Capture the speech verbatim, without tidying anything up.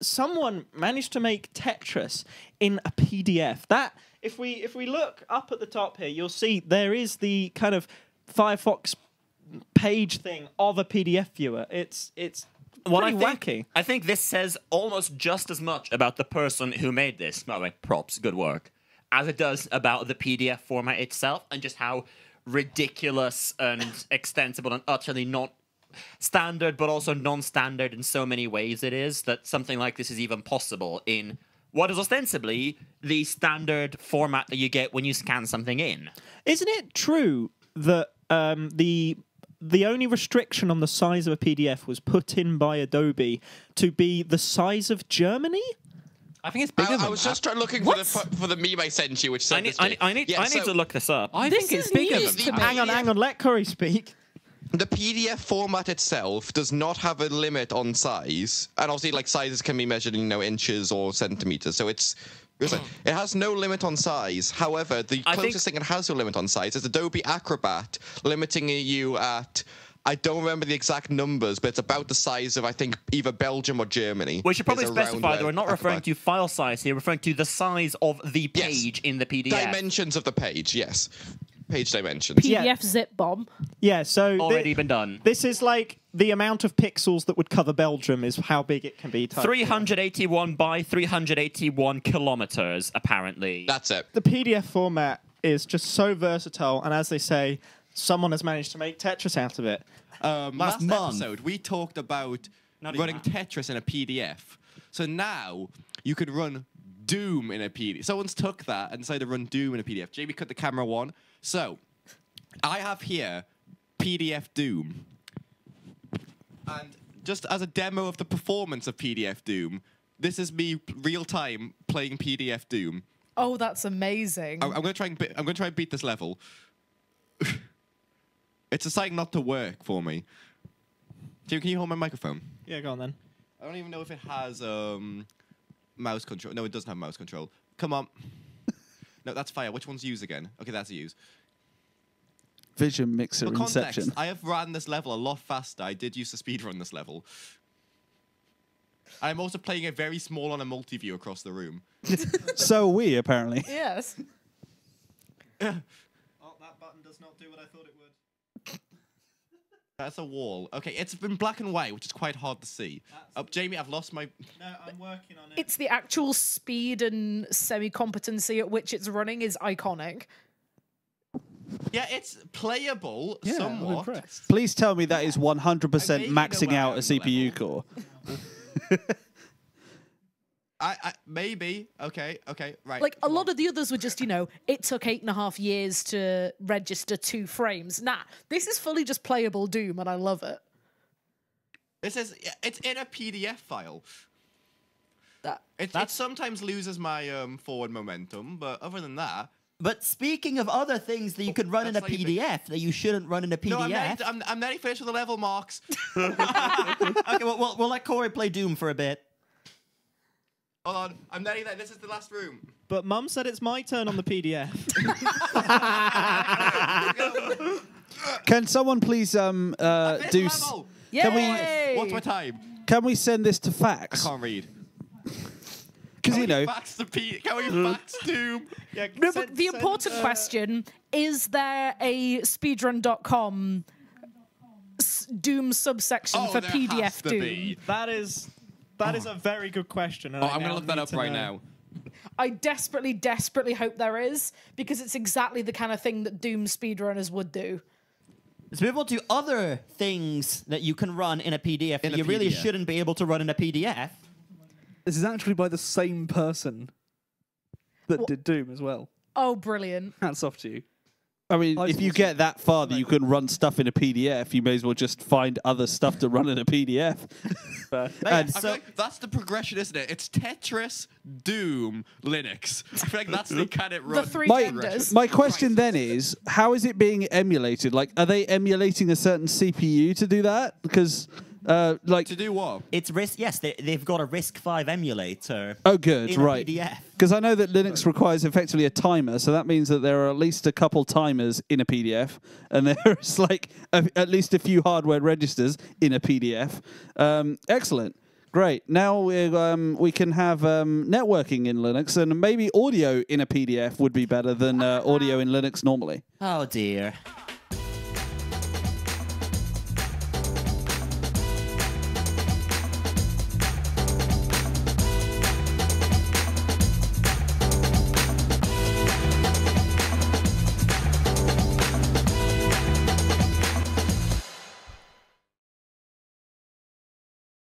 someone managed to make Tetris in a P D F. That, if we if we look up at the top here, you'll see there is the kind of Firefox page thing of a P D F viewer. It's it's well, pretty I think, wacky. I think this says almost just as much about the person who made this, by the way, props, good work, as it does about the P D F format itself and just how ridiculous and extensible and utterly not standard but also non-standard in so many ways it is that something like this is even possible in what is ostensibly the standard format that you get when you scan something in. Isn't it true that um, the the only restriction on the size of a P D F was put in by Adobe to be the size of Germany? I think it's bigger I, than I was that. just trying looking what? for the for the meme I sent you, which said I need, I need, I need, yeah, I need so to look this up. I this think it's bigger than that. Hang on, hang on, let Corey speak. The P D F format itself does not have a limit on size, and obviously, like, sizes can be measured in, you know, inches or centimeters. So it's it has no limit on size. However, the I closest thing it has to a limit on size is Adobe Acrobat, limiting you at, I don't remember the exact numbers, but it's about the size of, I think, either Belgium or Germany. We should probably specify that we're not Acrobat. referring to file size here, referring to the size of the page yes. in the P D F. Dimensions of the page, yes. Page dimensions. P D F yeah. zip bomb. Yeah, so already been done. This is like the amount of pixels that would cover Belgium is how big it can be. three hundred eighty-one by three hundred eighty-one kilometers, apparently. That's it. The P D F format is just so versatile, and as they say, someone has managed to make Tetris out of it. Um, last month, episode, we talked about Not running that. Tetris in a P D F. So now you could run Doom in a P D F. Someone's took that and decided to run Doom in a P D F. J B cut the camera one. So, I have here P D F Doom. And just as a demo of the performance of P D F Doom, this is me real-time playing P D F Doom. Oh, that's amazing. I I'm going to try and I'm going to try and beat this level. It's deciding not to work for me. Jim, can you hold my microphone? Yeah, go on then. I don't even know if it has um, mouse control. No, it doesn't have mouse control. Come on. No, that's fire. Which one's use again? Okay, that's a use. Vision mixer For context, inception. I have ran this level a lot faster. I did use to speedrun this level. I'm also playing a very small on a multi-view across the room. So are we, apparently. Yes. Oh, that button does not do what I thought it would. That's a wall. Okay, it's been black and white, which is quite hard to see. Oh, Jamie, I've lost my... No, I'm working on it. It's the actual speed and semi-competency at which it's running is iconic. Yeah, it's playable yeah, somewhat. Please tell me that yeah. is one hundred percent maxing out a C P U level. core. I, I, maybe. Okay, okay, right. Like, a lot of the others were just, you know, it took eight and a half years to register two frames. Nah, this is fully just playable Doom, and I love it. It says it's in a P D F file. That it, it sometimes loses my um, forward momentum, but other than that... But speaking of other things that you could run That's in a like P D F that you shouldn't run in a P D F... No, I'm nearly, I'm, I'm nearly finished with the level marks. Okay, well, well, we'll let Corey play Doom for a bit. Hold on, I'm nearly there. This is the last room. But Mum said it's my turn on the P D F. Can someone please um uh, do... S Yay! Can we, What's my time? Can we send this to fax? I can't read. Can we, know. Fax the P can we fax Doom? Yeah, no, but the important uh, question, is there a speedrun dot com Doom subsection oh, for there P D F has to Doom? Be. That is that oh. is a very good question. Oh, I'm going to look that up right know. now. I desperately, desperately hope there is, because it's exactly the kind of thing that Doom speedrunners would do. It's been able to other things that you can run in a P D F in that a you P D F. really shouldn't be able to run in a P D F. This is actually by the same person that well, did Doom as well. Oh, brilliant. Hats off to you. I mean, I if you get that far that you can run stuff in a P D F, you may as well just find other stuff to run in a P D F. uh, and so like that's the progression, isn't it? It's Tetris, Doom, Linux. I feel like that's the kind it runs. The three my, my question then is, how is it being emulated? Like, are they emulating a certain C P U to do that? Because... Uh, like to do what? It's RISC. Yes, they, they've got a RISC five emulator. Oh, good, in right? Because I know that Linux requires effectively a timer, so that means that there are at least a couple timers in a P D F, and there's like a, at least a few hardware registers in a P D F. Um, excellent. Great. Now we, um, we can have um, networking in Linux, and maybe audio in a P D F would be better than uh, audio in Linux normally. Oh, dear.